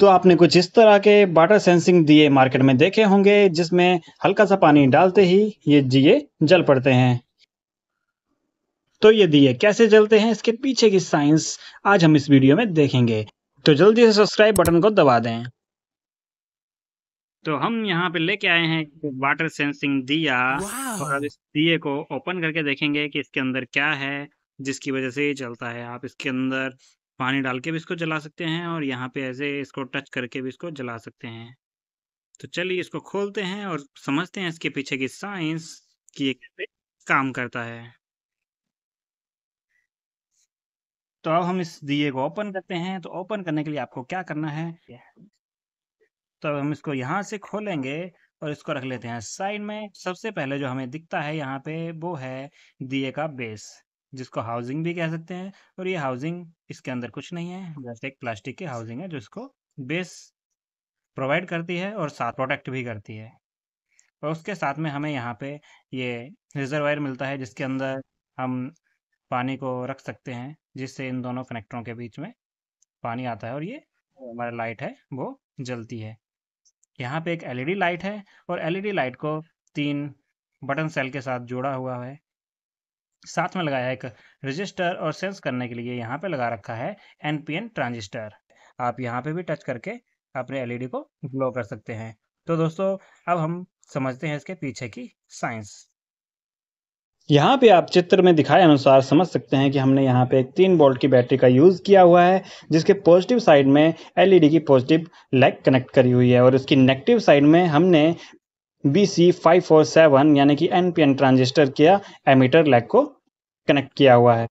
तो आपने कुछ इस तरह के वाटर सेंसिंग दिए मार्केट में देखे होंगे, जिसमें हल्का सा पानी डालते ही ये दिए जल पड़ते हैं। तो ये दिए कैसे जलते हैं, इसके पीछे की साइंस आज हम इस वीडियो में देखेंगे। तो जल्दी से सब्सक्राइब बटन को दबा दें। तो हम यहाँ पे लेके आए हैं वाटर सेंसिंग दिया, और अब इस दिए को ओपन करके देखेंगे कि इसके अंदर क्या है जिसकी वजह से ये जलता है। आप इसके अंदर पानी डाल के भी इसको जला सकते हैं, और यहाँ पे ऐसे इसको टच करके भी इसको जला सकते हैं। तो चलिए इसको खोलते हैं और समझते हैं इसके पीछे की साइंस कि ये कैसे काम करता है। तो अब हम इस दिए को ओपन करते हैं। तो ओपन करने के लिए आपको क्या करना है, तो हम इसको यहाँ से खोलेंगे और इसको रख लेते हैं साइड में। सबसे पहले जो हमें दिखता है यहाँ पे वो है दिए का बेस, जिसको हाउसिंग भी कह सकते हैं। और ये हाउसिंग, इसके अंदर कुछ नहीं है, जस्ट एक प्लास्टिक की हाउसिंग है जो इसको बेस प्रोवाइड करती है और साथ प्रोटेक्ट भी करती है। और उसके साथ में हमें यहाँ पे ये रिजर्वायर मिलता है, जिसके अंदर हम पानी को रख सकते हैं, जिससे इन दोनों कनेक्टरों के बीच में पानी आता है और ये हमारा लाइट है वो जलती है। यहाँ पे एक एलईडी लाइट है, और एलईडी लाइट को 3 बटन सेल के साथ जोड़ा हुआ है। साथ में लगाया है एक रजिस्टर, और सेंस करने के लिए यहाँ पे लगा रखा है NPN ट्रांजिस्टर। आप यहाँ पे भी टच करके अपने एलईडी को ग्लो कर सकते हैं। तो दोस्तों अब हम समझते हैं इसके पीछे की साइंस। यहाँ पे आप चित्र में दिखाए अनुसार समझ सकते हैं कि हमने यहाँ पे एक 3 वोल्ट की बैटरी का यूज़ किया हुआ है, जिसके पॉजिटिव साइड में LED की पॉजिटिव लाइट कनेक्ट करी हुई है, और इसकी नेगेटिव साइड में हमने BC547 यानी कि NPN ट्रांजिस्टर किया एमीटर लैग को कनेक्ट किया हुआ है।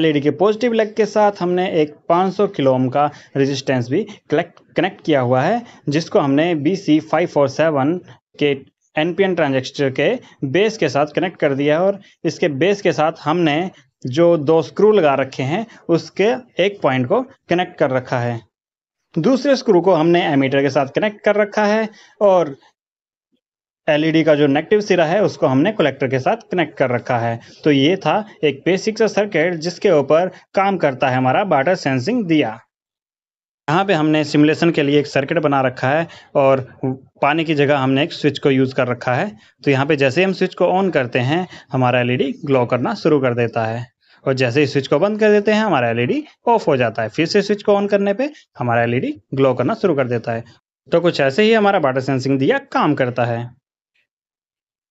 LED के पॉजिटिव लैग के साथ हमने एक 500 किलो ओम का रेजिस्टेंस भी कनेक्ट किया हुआ है, जिसको हमने BC547 के NPN ट्रांजिस्टर के बेस के साथ कनेक्ट कर दिया है। और इसके बेस के साथ हमने जो 2 स्क्रू लगा रखे हैं उसके एक पॉइंट को कनेक्ट कर रखा है, दूसरे स्क्रू को हमने एमीटर के साथ कनेक्ट कर रखा है, और LED का जो नेगेटिव सिरा है उसको हमने कलेक्टर के साथ कनेक्ट कर रखा है। तो ये था एक बेसिक सा सर्किट जिसके ऊपर काम करता है हमारा वाटर सेंसिंग दिया। यहाँ पे हमने सिमुलेशन के लिए एक सर्किट बना रखा है, और पानी की जगह हमने एक स्विच को यूज़ कर रखा है। तो यहाँ पे जैसे ही हम स्विच को ऑन करते हैं हमारा LED ग्लो करना शुरू कर देता है, और जैसे ही स्विच को बंद कर देते हैं हमारा LED ऑफ हो जाता है। फिर से स्विच को ऑन करने पे हमारा LED ग्लो करना शुरू कर देता है। तो कुछ ऐसे ही हमारा वाटर सेंसिंग दिया काम करता है।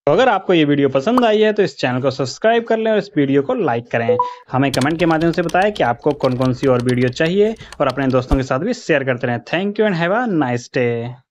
तो अगर आपको ये वीडियो पसंद आई है तो इस चैनल को सब्सक्राइब कर लें और इस वीडियो को लाइक करें। हमें कमेंट के माध्यम से बताएं कि आपको कौन कौन सी और वीडियो चाहिए, और अपने दोस्तों के साथ भी शेयर करते रहें। Thank you and have a nice day.